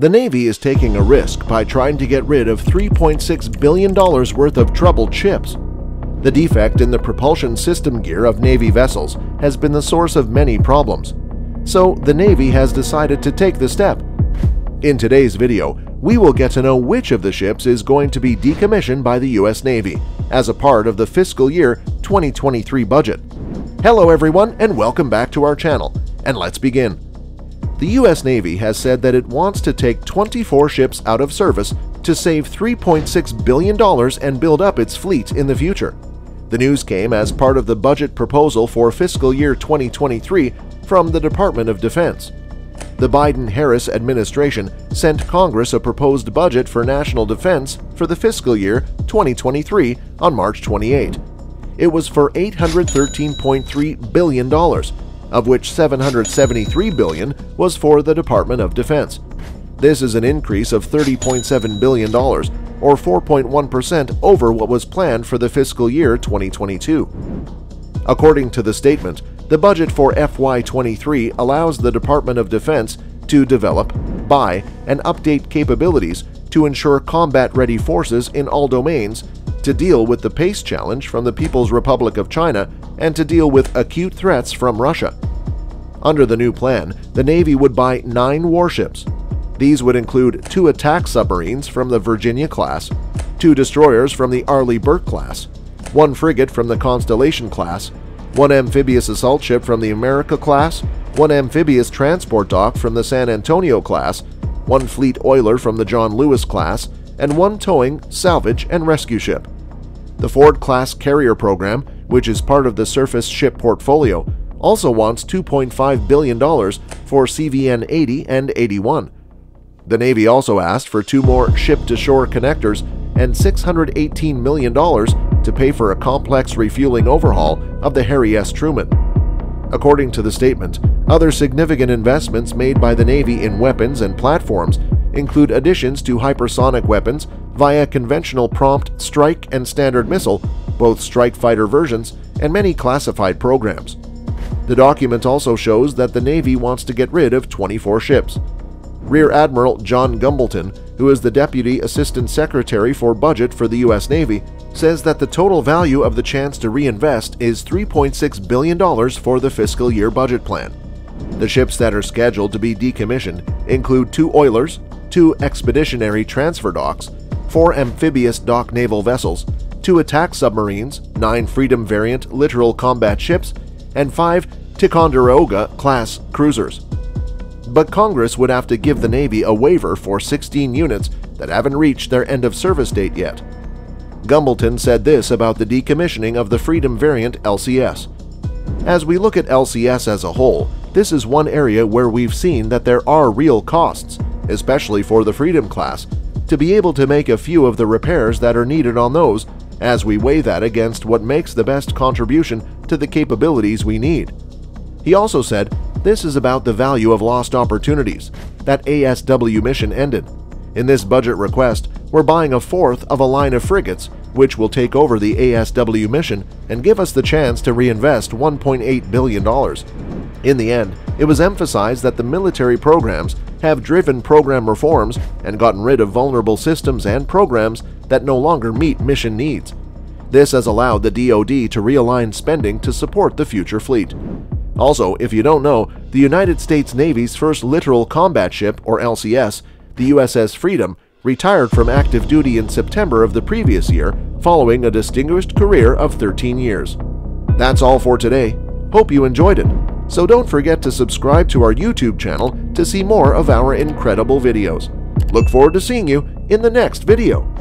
The Navy is taking a risk by trying to get rid of $3.6 billion worth of troubled ships. The defect in the propulsion system gear of Navy vessels has been the source of many problems, so the Navy has decided to take the step. In today's video, we will get to know which of the ships is going to be decommissioned by the US Navy as a part of the fiscal year 2023 budget. Hello everyone and welcome back to our channel, and let's begin. The US Navy has said that it wants to take 24 ships out of service to save $3.6 billion and build up its fleet in the future. The news came as part of the budget proposal for fiscal year 2023 from the Department of Defense. The Biden-Harris administration sent Congress a proposed budget for national defense for the fiscal year 2023 on March 28. It was for $813.3 billion, of which $773 billion was for the Department of Defense. This is an increase of $30.7 billion, or 4.1% over what was planned for the fiscal year 2022. According to the statement, the budget for FY23 allows the Department of Defense to develop, buy, and update capabilities to ensure combat-ready forces in all domains, to deal with the pace challenge from the People's Republic of China, and to deal with acute threats from Russia. Under the new plan, the Navy would buy 9 warships. These would include 2 attack submarines from the Virginia class, 2 destroyers from the Arleigh Burke class, 1 frigate from the Constellation class, 1 amphibious assault ship from the America class, 1 amphibious transport dock from the San Antonio class, 1 fleet oiler from the John Lewis class, and 1 towing, salvage, and rescue ship. The Ford-class carrier program, which is part of the surface ship portfolio, also wants $2.5 billion for CVN 80 and 81. The Navy also asked for 2 more ship-to-shore connectors and $618 million to pay for a complex refueling overhaul of the Harry S. Truman. According to the statement, other significant investments made by the Navy in weapons and platforms include additions to hypersonic weapons via conventional prompt strike and standard missile, both strike fighter versions, and many classified programs. The document also shows that the Navy wants to get rid of 24 ships. Rear Admiral John Gumbleton, who is the Deputy Assistant Secretary for Budget for the U.S. Navy, says that the total value of the chance to reinvest is $3.6 billion for the fiscal year budget plan. The ships that are scheduled to be decommissioned include 2 oilers, 2 expeditionary transfer docks, 4 amphibious dock naval vessels, 2 attack submarines, 9 Freedom variant littoral combat ships, and 5 Ticonderoga-class cruisers. But Congress would have to give the Navy a waiver for 16 units that haven't reached their end-of-service date yet. Gumbleton said this about the decommissioning of the Freedom variant LCS. As we look at LCS as a whole, this is one area where we've seen that there are real costs, especially for the Freedom class, to be able to make a few of the repairs that are needed on those as we weigh that against what makes the best contribution to the capabilities we need. He also said, this is about the value of lost opportunities. That ASW mission ended. In this budget request, we're buying a 4th of a line of frigates, which will take over the ASW mission and give us the chance to reinvest $1.8 billion. In the end, it was emphasized that the military programs have driven program reforms and gotten rid of vulnerable systems and programs that no longer meet mission needs. This has allowed the DoD to realign spending to support the future fleet. Also, if you don't know, the United States Navy's first littoral combat ship, or LCS, the USS Freedom, retired from active duty in September of the previous year following a distinguished career of 13 years. That's all for today. Hope you enjoyed it. So don't forget to subscribe to our YouTube channel to see more of our incredible videos. Look forward to seeing you in the next video.